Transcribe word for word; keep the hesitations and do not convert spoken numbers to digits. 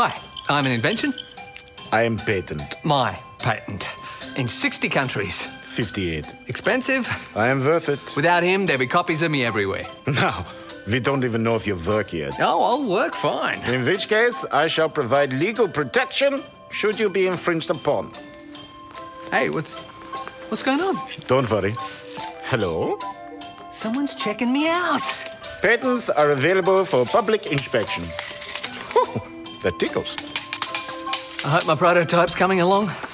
Hi, I'm an invention. I am patent. My patent. In sixty countries. fifty-eight. Expensive. I am worth it. Without him, there'd be copies of me everywhere. No, we don't even know if you work yet. Oh, I'll work fine. In which case, I shall provide legal protection should you be infringed upon. Hey, what's... what's going on? Don't worry. Hello? Someone's checking me out. Patents are available for public inspection. Whew, that tickles. I hope my prototype's coming along.